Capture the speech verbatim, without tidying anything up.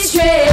Straight.